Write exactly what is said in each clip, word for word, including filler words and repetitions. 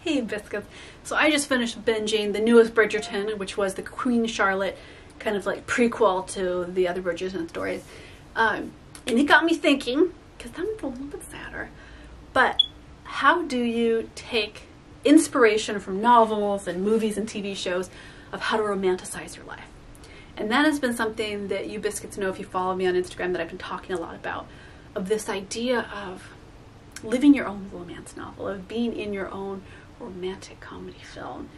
Hey, biscuits. So I just finished binging the newest Bridgerton, which was the Queen Charlotte kind of like prequel to the other Bridgerton stories. Um, and it got me thinking, because I'm a little bit sadder, but how do you take inspiration from novels and movies and T V shows of how to romanticize your life? And that has been something that you biscuits know if you follow me on Instagram that I've been talking a lot about, of this idea of living your own romance novel, of being in your own romantic comedy film,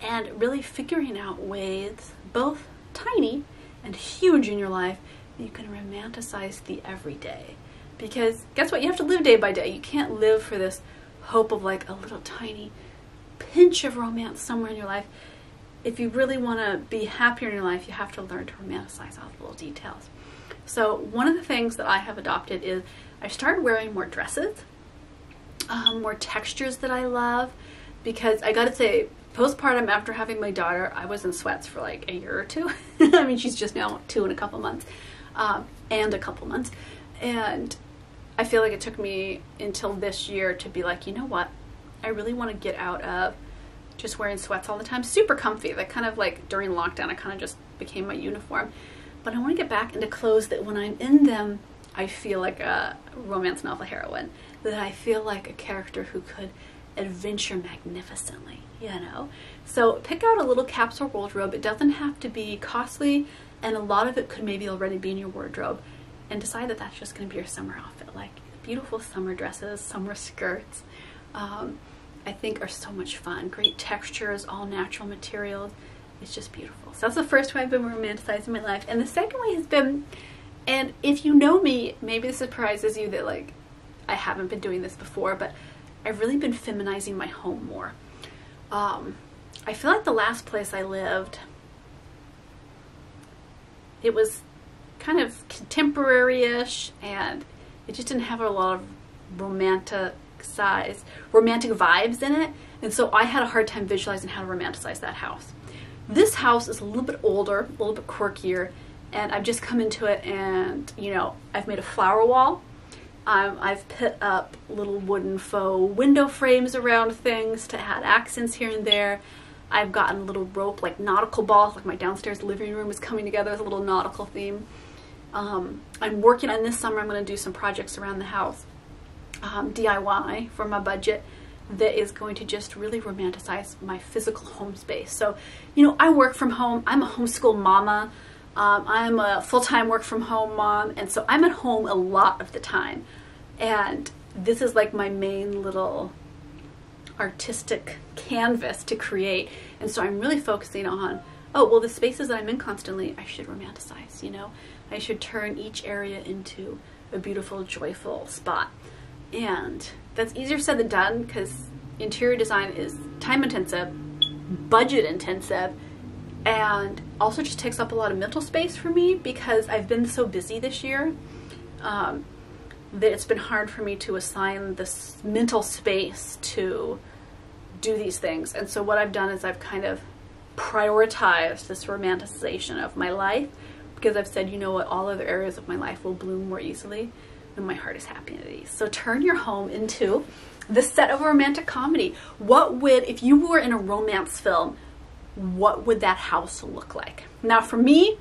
and really figuring out ways, both tiny and huge in your life, that you can romanticize the everyday. Because guess what? You have to live day by day. You can't live for this hope of like a little tiny pinch of romance somewhere in your life. If you really want to be happier in your life, you have to learn to romanticize all the little details. So one of the things that I have adopted is I started wearing more dresses, um, more textures that I love, because I gotta say, postpartum after having my daughter, I was in sweats for like a year or two. I mean, she's just now two in a couple months, um, and a couple months. And I feel like it took me until this year to be like, you know what? I really want to get out of just wearing sweats all the time. Super comfy. That kind of like during lockdown, I kind of just became my uniform. But I want to get back into clothes that when I'm in them, I feel like a romance novel heroine, that I feel like a character who could adventure magnificently, you know? So pick out a little capsule wardrobe. It doesn't have to be costly, and a lot of it could maybe already be in your wardrobe, and decide that that's just going to be your summer outfit. Like beautiful summer dresses, summer skirts, um, I think are so much fun. Great textures, all natural materials. It's just beautiful. So that's the first way I've been romanticizing my life. And the second way has been, and if you know me, maybe this surprises you that like I haven't been doing this before, but I've really been feminizing my home more. Um, I feel like the last place I lived, it was kind of contemporary-ish, and it just didn't have a lot of romantic size, romantic vibes in it, and so I had a hard time visualizing how to romanticize that house. This house is a little bit older, a little bit quirkier, and I've just come into it, and you know, I've made a flower wall. Um, I've put up little wooden faux window frames around things to add accents here and there. I've gotten a little rope, like nautical balls, like my downstairs living room is coming together with a little nautical theme. Um, I'm working on this summer, I'm going to do some projects around the house, um, D I Y for my budget, that is going to just really romanticize my physical home space. So, you know, I work from home, I'm a homeschool mama, um, I'm a full-time work from home mom, and so I'm at home a lot of the time. And this is like my main little artistic canvas to create, and so I'm really focusing on, oh, well, the spaces that I'm in constantly, I should romanticize, you know? I should turn each area into a beautiful, joyful spot. And that's easier said than done, because interior design is time intensive, budget intensive, and also just takes up a lot of mental space for me, because I've been so busy this year um, that it's been hard for me to assign this mental space to do these things. And so what I've done is I've kind of prioritized this romanticization of my life, because I've said, you know what, all other areas of my life will bloom more easily when my heart is happy and at ease. So turn your home into the set of a romantic comedy. What would, if you were in a romance film, what would that house look like? Now for me,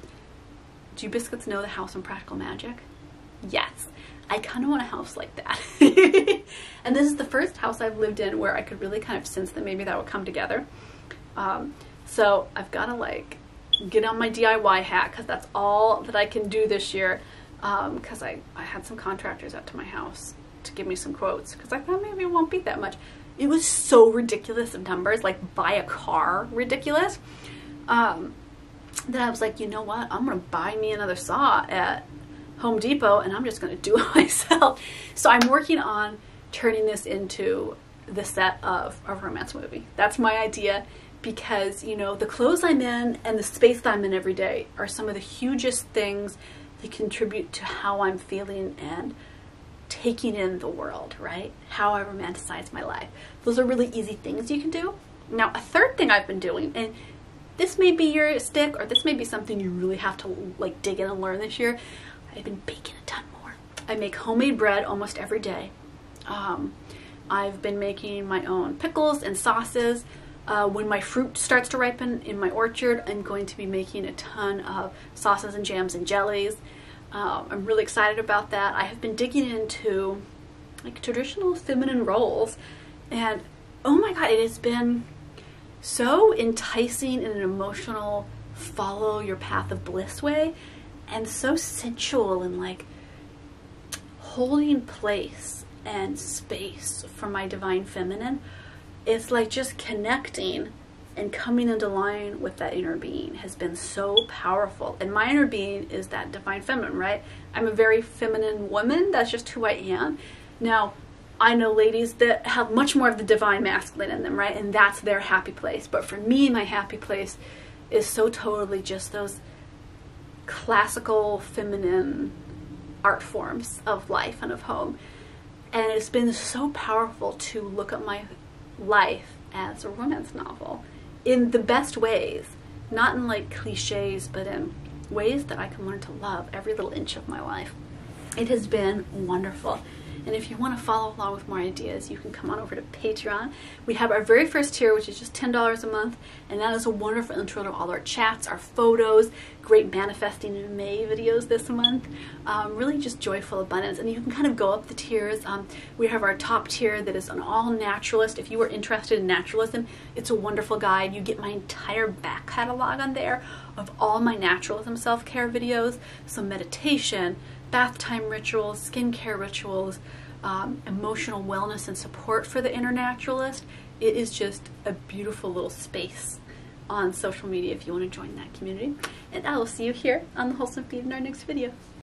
do you biscuits know the house in Practical Magic? Yes. I kind of want a house like that. And this is the first house I've lived in where I could really kind of sense that maybe that would come together. Um, so I've got to like get on my D I Y hat, because that's all that I can do this year, because um, I, I had some contractors out to my house to give me some quotes, because I thought maybe it won't be that much. It was so ridiculous in numbers, like buy a car ridiculous. Um, then I was like, you know what, I'm going to buy me another saw at Home Depot, and I'm just going to do it myself. So I'm working on turning this into the set of a romance movie. That's my idea, because, you know, the clothes I'm in and the space that I'm in every day are some of the hugest things that contribute to how I'm feeling and taking in the world, right? How I romanticize my life. Those are really easy things you can do. Now, a third thing I've been doing, and this may be your stick, or this may be something you really have to like dig in and learn this year, I've been baking a ton more. I make homemade bread almost every day. Um, I've been making my own pickles and sauces. Uh, when my fruit starts to ripen in my orchard, I'm going to be making a ton of sauces and jams and jellies. Um, I'm really excited about that. I have been digging into like traditional feminine roles, and oh my god, it has been so enticing in an emotional, follow your path of bliss way, and so sensual and like holding place and space for my divine feminine. It's like just connecting and coming into line with that inner being has been so powerful. And my inner being is that divine feminine, right? I'm a very feminine woman. That's just who I am. Now, I know ladies that have much more of the divine masculine in them, right? And that's their happy place. But for me, my happy place is so totally just those classical feminine art forms of life and of home. And it's been so powerful to look at my life as a romance novel in the best ways, not in like cliches, but in ways that I can learn to love every little inch of my life. It has been wonderful. And if you want to follow along with more ideas, you can come on over to Patreon. We have our very first tier, which is just ten dollars a month, and that is a wonderful intro to all our chats, our photos, great manifesting in May videos this month, um, really just joyful abundance. And you can kind of go up the tiers. Um, we have our top tier that is an all naturalist. If you are interested in naturalism, it's a wonderful guide. You get my entire back catalog on there of all my naturalism self-care videos, some meditation, bath time rituals, skincare rituals, um, emotional wellness and support for the inner naturalist. It is just a beautiful little space on social media if you want to join that community. And I will see you here on The Wholesome Feed in our next video.